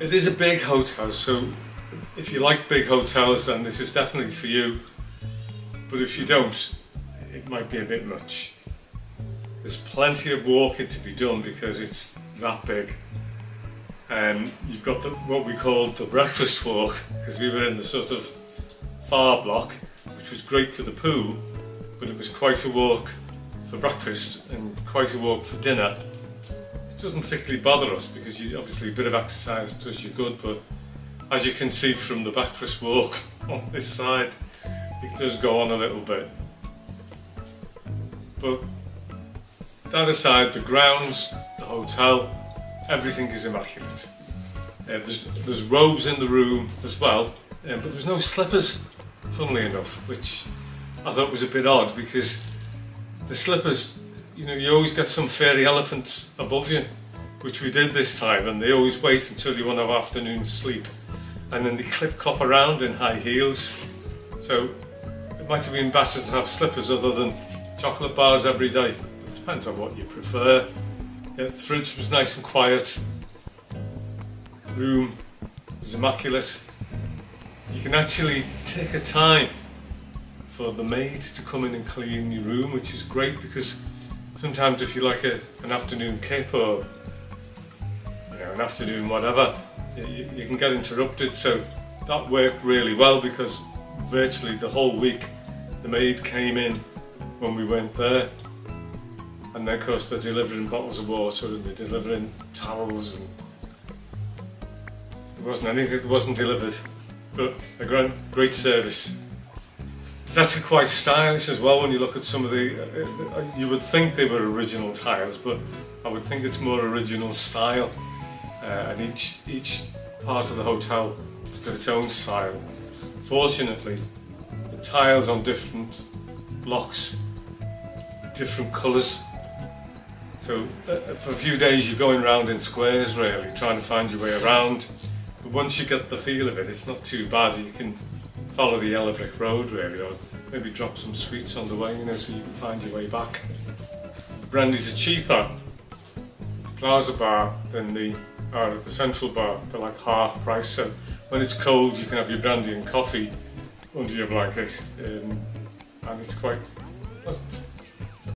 It is a big hotel, so if you like big hotels, then this is definitely for you. But if you don't, it might be a bit much. There's plenty of walking to be done because it's that big. You've got what we called the breakfast walk, because we were in the sort of far block, which was great for the pool, but it was quite a walk for breakfast and quite a walk for dinner. It doesn't particularly bother us because obviously a bit of exercise does you good, but as you can see from the breakfast walk on this side, it does go on a little bit. But that aside, the grounds, the hotel, everything is immaculate. There's robes in the room as well, but there's no slippers, funnily enough, which I thought was a bit odd, because the slippers, you know, you always get some fairy elephants above you, which we did this time, and they always wait until you want to have afternoon sleep, and then they clip-clop around in high heels. So it might have been better to have slippers other than chocolate bars every day. It depends on what you prefer. Yeah, the fridge was nice and quiet. The room was immaculate. You can actually take a time for the maid to come in and clean your room, which is great, because sometimes if you like an afternoon kip or, you know, an afternoon whatever, you can get interrupted. So that worked really well, because virtually the whole week the maid came in when we went there. And then, of course, they're delivering bottles of water and they're delivering towels, and there wasn't anything that wasn't delivered. But a great service. It's actually quite stylish as well when you look at some of the... you would think they were original tiles, but I would think it's more original style. And each part of the hotel has got its own style. Fortunately, the tiles on different blocks, different colours. So for a few days you're going round in squares, really, trying to find your way around. But once you get the feel of it, it's not too bad. You can follow the yellow brick road, really, or maybe drop some sweets on the way, you know, so you can find your way back. The brandies are cheaper at the Plaza Bar than they are at the Central Bar. They're like half price, so when it's cold you can have your brandy and coffee under your blanket, and it's quite pleasant.